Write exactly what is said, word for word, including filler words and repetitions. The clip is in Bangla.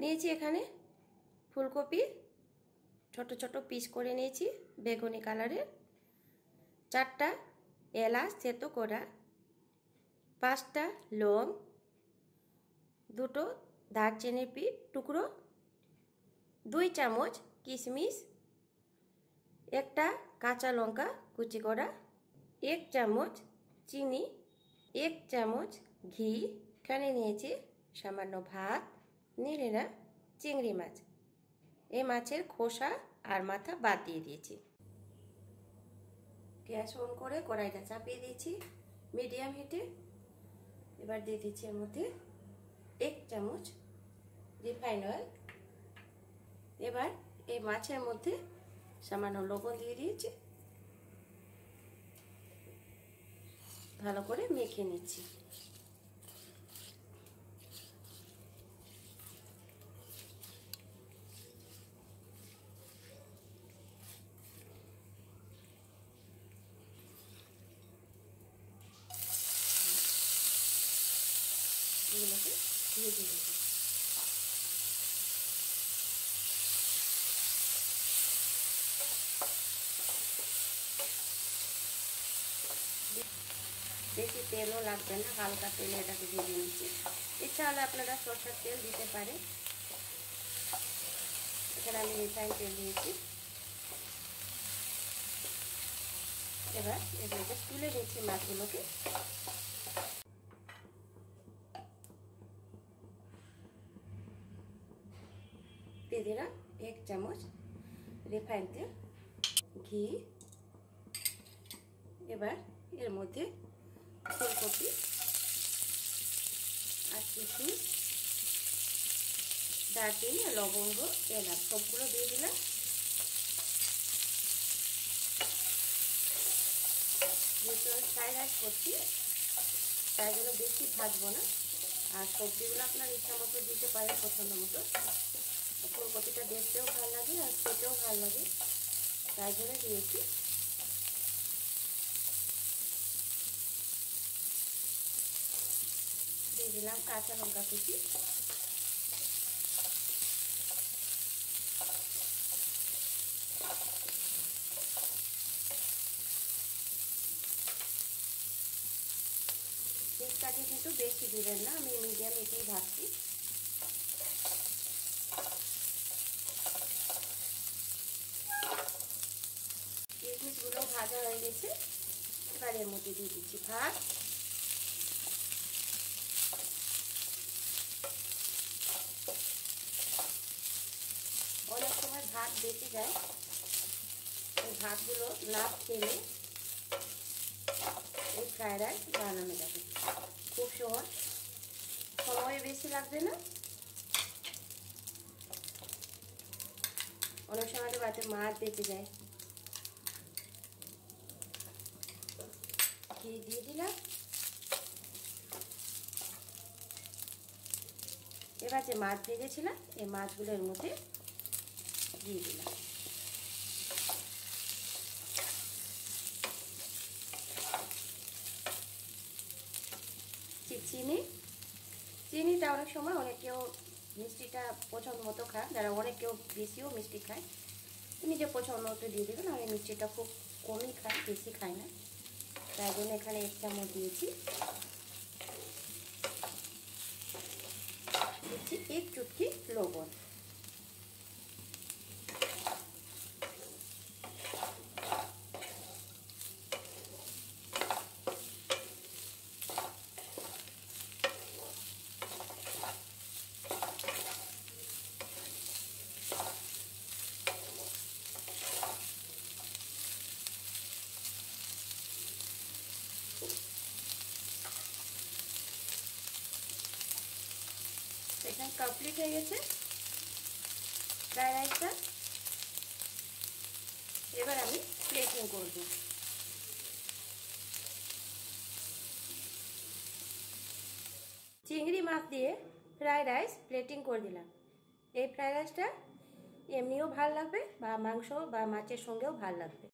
নিয়েছি এখানে ফুলকপি ছোট ছোট পিস করে নিয়েছি বেগুনি কালারের, চারটা এলাচ থেতো করা, পাঁচটা লং, দুটো দারচিনির পি টুকরো, দুই চামচ কিশমিশ, একটা কাঁচা লঙ্কা কুচি করা, এক চামচ চিনি, এক চামচ ঘি। এখানে নিয়েছি সামান্য ভাত, নিয়ে না চিংড়ি মাছ, এই মাছের খোসা আর মাথা বাদ দিয়ে দিয়েছি। গ্যাস অন করে কড়াইটা চাপিয়ে দিয়েছি মিডিয়াম হিটে। এবার দিয়ে দিচ্ছি এর মধ্যে এক চামচ রিফাইন অয়েল। এবার এই মাছের মধ্যে সামান্য লবণ দিয়ে দিয়েছি, ভালো করে মেখে নিচ্ছি। এগুলোকে ভেজে নিচ্ছি। বেশি তেলও লাগবে না, হালকা তেলে এটাকে ভেজে নিচ্ছি। ইচ্ছা হলে আপনারা সরষের তেল দিতে পারেন, এখানে আমি রিফাইন তেল দিয়েছি। এবার এগুলোকে তুলে দিচ্ছি মাছগুলোকে। दे देना एक चम्मच रिफाइन तेल, घी। एबार एर मध्य फुलकपी और किशमिश दारचिनी लवंग एलाच सबगुलो दिए दिलाम। जेहेतु फ्राइड राइस करছি তাই জন্য বেশি ভাজবো না, আর সবজিগুলো আপনার ইচ্ছা মতো দিতে পারেন, পছন্দ মতো। ফুলকপিটা দেখতেও ভালো লাগে আর খেতেও ভালো লাগে, তাই জন্য দিয়েছি। দিয়ে দিলাম কাঁচা লঙ্কা কুচি, পেঁয়াজটাকে কিন্তু বেশি দিবেন না, আমি মিডিয়াম এটাই ভাজছি। গুলো ভাজা হয়ে গেছে, এবার এর মধ্যে দিয়ে দিচ্ছি ভাত। অনেক সময় ভাত বেঁচে যায়, এই ভাতগুলো না ফেলে এই ফ্রাইড রাইস বানানো যাবে, খুব সহজ, সময় বেশি লাগবে না। অনেক সময় তো বাড়িতে মাছ বেঁচে যায়। ঘি দিয়ে দিলাম। এবার যে মাছ ভেজেছিলাম এই মাছগুলোর মধ্যে দিয়ে দিলাম। চিনি চিনিটা অনেক সময় অনেকেও মিষ্টিটা পছন্দ মতো খায়, যারা অনেকেও বেশিও মিষ্টি খায়, নিজে পছন্দ মতো দিয়ে দেবেন। আমি মিষ্টিটা খুব কমই খাই, বেশি খাই না, তাই জন্য এখানে এক চামচ দিয়েছি। দিচ্ছি এক চুটকি লবণ। এখানে কমপ্লিট হয়ে গেছে ফ্রাইড রাইসটা। এবার আমি প্লেটিং করব। চিংড়ি মাছ দিয়ে ফ্রাইড রাইস প্লেটিং করে দিলাম। এই ফ্রাইড রাইসটা এমনিও ভাল লাগবে, বা মাংস বা মাছের সঙ্গেও ভাল লাগবে।